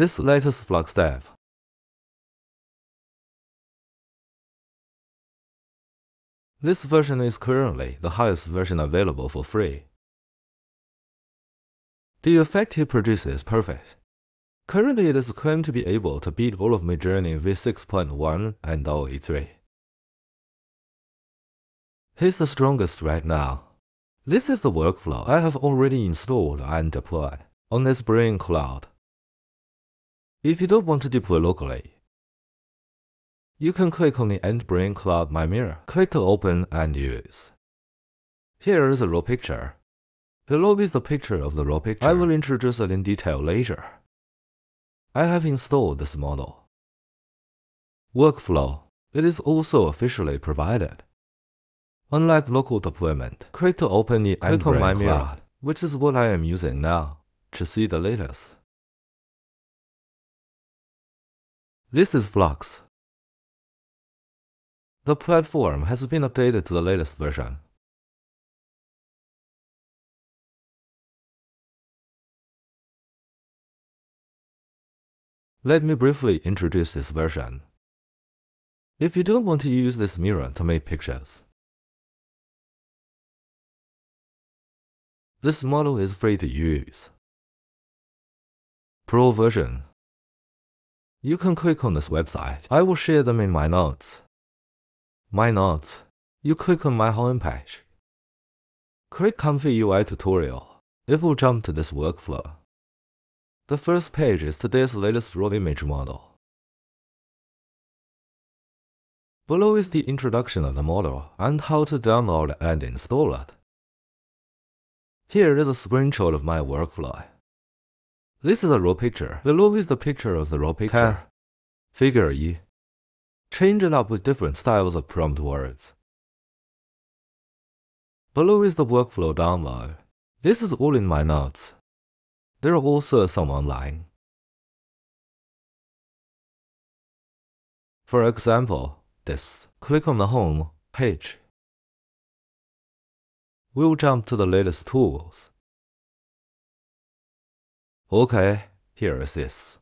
this latest Flux dev. This version is currently the highest version available for free. The effect he produces is perfect. Currently, it is claimed to be able to beat all of Midjourney v6.1 and Dall E3. He's the strongest right now. This is the workflow I have already installed and deployed on EndBrain Cloud. If you don't want to deploy locally, you can click on the EndBrain Cloud My Mirror, click to open and use. Here is a raw picture. Below is the picture of the raw picture. I will introduce it in detail later. I have installed this model. Workflow. It is also officially provided. Unlike local deployment, click to open the EndBrain Cloud, which is what I am using now, to see the latest. This is Flux. The platform has been updated to the latest version. Let me briefly introduce this version. If you don't want to use this mirror to make pictures, this model is free to use. Pro version. You can click on this website. I will share them in my notes. My notes. You click on my homepage. Click Comfy UI tutorial. It will jump to this workflow. The first page is today's latest raw image model. Below is the introduction of the model and how to download and install it. Here is a screenshot of my workflow. This is a raw picture. Below is the picture of the raw picture. Figure E. Change it up with different styles of prompt words. Below is the workflow download. This is all in my notes. There are also some online. For example, this. Click on the home page. We'll jump to the latest tools. Okay, here is this.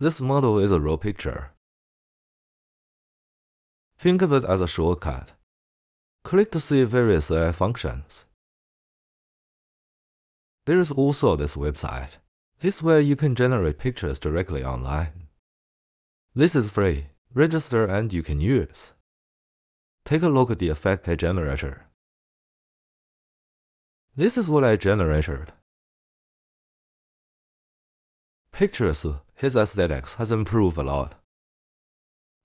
This model is a raw picture. Think of it as a shortcut. Click to see various AI functions. There is also this website. This way you can generate pictures directly online. This is free. Register and you can use. Take a look at the effect I generated. This is what I generated. Pictures, his aesthetics has improved a lot.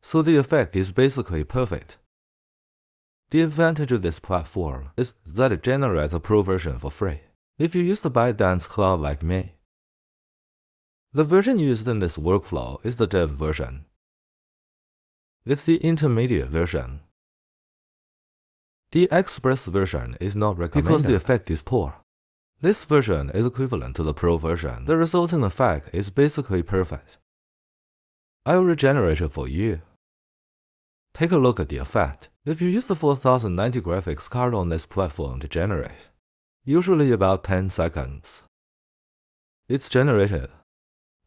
So the effect is basically perfect. The advantage of this platform is that it generates a pro version for free. If you use the ByteDance Cloud like me. The version used in this workflow is the dev version. It's the intermediate version. The express version is not recommended because the effect is poor. This version is equivalent to the pro version. The resulting effect is basically perfect. I will regenerate it for you. Take a look at the effect. If you use the 4090 graphics card on this platform to generate, usually about 10 seconds. It's generated.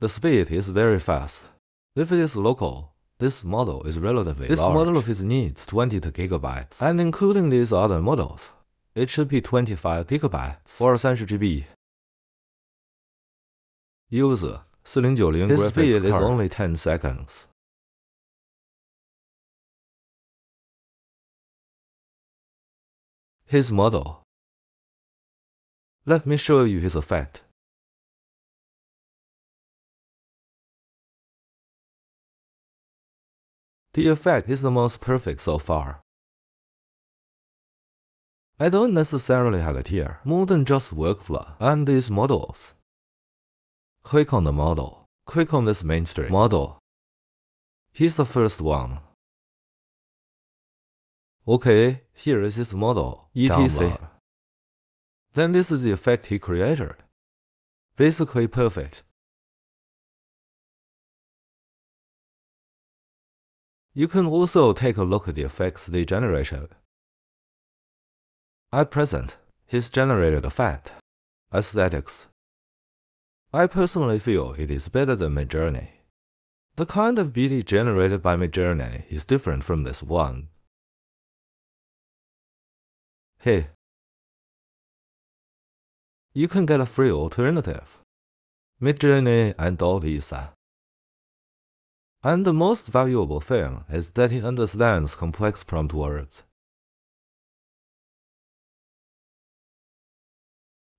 The speed is very fast. If it is local, this model is relatively large. This model of it needs 22 gigabytes, and including these other models, it should be 25 gigabytes or 30 GB. User 4090 graphics card. His speed is only 10 seconds. His model. Let me show you his effect. The effect is the most perfect so far. I don't necessarily have it here, more than just workflow and these models. Click on the model. Click on this mainstream model. He's the first one. Okay, here is his model, etc. Then this is the effect he created. Basically perfect. You can also take a look at the effects they generated. At present, he's generated effect, aesthetics, I personally feel it is better than Midjourney. The kind of beauty generated by Midjourney is different from this one. Hey, you can get a free alternative. Midjourney and DALL-E are. And the most valuable thing is that he understands complex prompt words.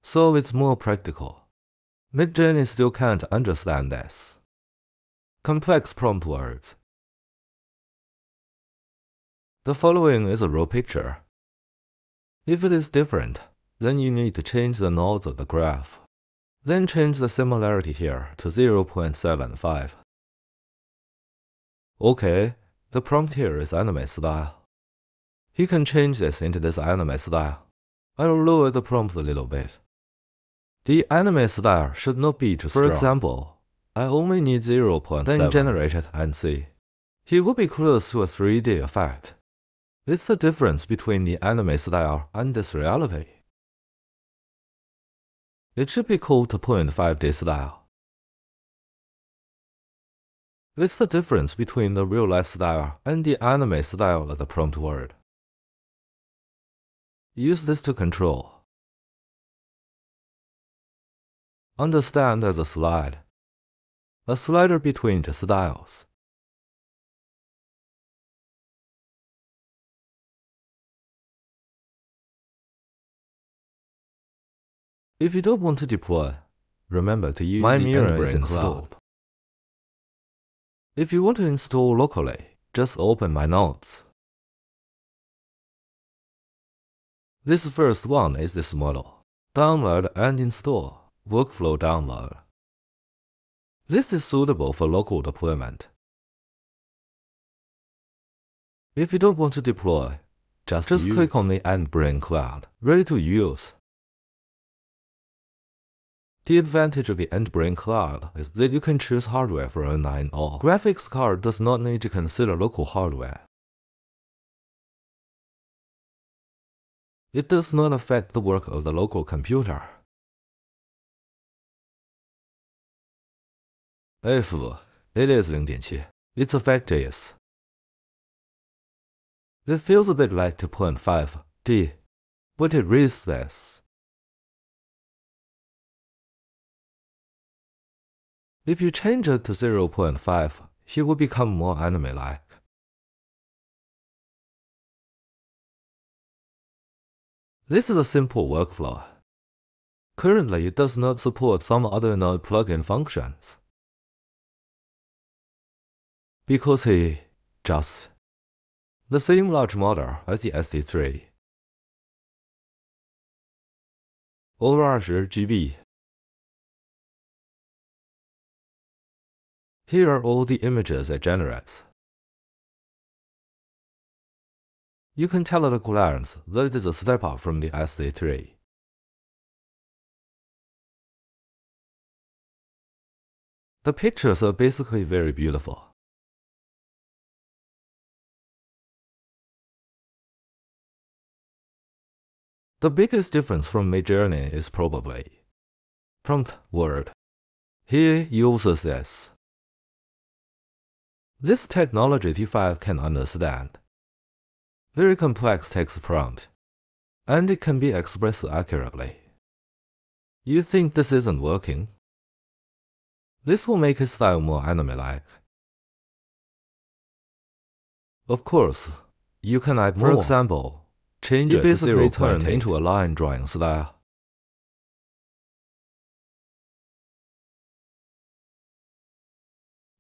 So it's more practical. Midjourney still can't understand this. Complex prompt words. The following is a raw picture. If it is different, then you need to change the nodes of the graph. Then change the similarity here to 0.75. Okay, the prompt here is anime style. He can change this into this anime style. I'll lower the prompt a little bit. The anime style should not be too strong. For example, I only need 0.7. Then generate it and see. He will be close to a 3D effect. It's the difference between the anime style and this reality. It should be called the 0.5D style. It's the difference between the real-life style and the anime style of the prompt word. Use this to control. Understand as a slide. A slider between the styles. If you don't want to deploy, remember to use the EndBrain Cloud. If you want to install locally, just open my nodes. This first one is this model. Download and install. Workflow download. This is suitable for local deployment. If you don't want to deploy, just click on the EndBrain Cloud. Ready to use. The advantage of the EndBrain Cloud is that you can choose hardware for online or graphics card does not need to consider local hardware. It does not affect the work of the local computer. F, it is 0.7. Its effect is. It feels a bit like 2.5D, but it reads this. If you change it to 0.5, he will become more anime-like. This is a simple workflow. Currently, it does not support some other node plugin functions. Because he just the same large model as the SD3. Over 20 GB. Here are all the images it generates. You can tell at a glance that it is a step up from the SD3. The pictures are basically very beautiful. The biggest difference from Midjourney is probably prompt word. He uses this. This technology T5 can understand. Very complex text prompt. And it can be expressed accurately. You think this isn't working? This will make his style more anime-like. Of course, you can add more. For example, change it to 0.8. Turned into a line drawing style.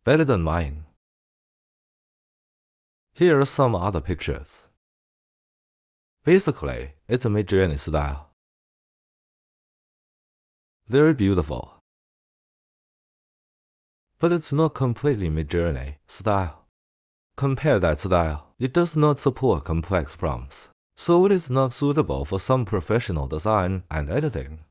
Better than mine. Here are some other pictures. Basically, it's a Midjourney style. Very beautiful. But it's not completely Midjourney style. Compare that style. It does not support complex prompts, so it is not suitable for some professional design and editing.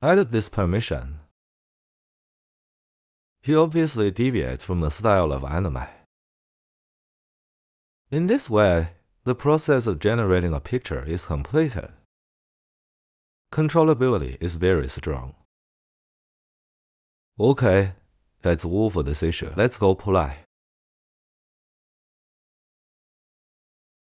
Edit this permission. He obviously deviates from the style of anime. In this way, the process of generating a picture is completed. Controllability is very strong. Okay, that's all for this issue. Let's go play.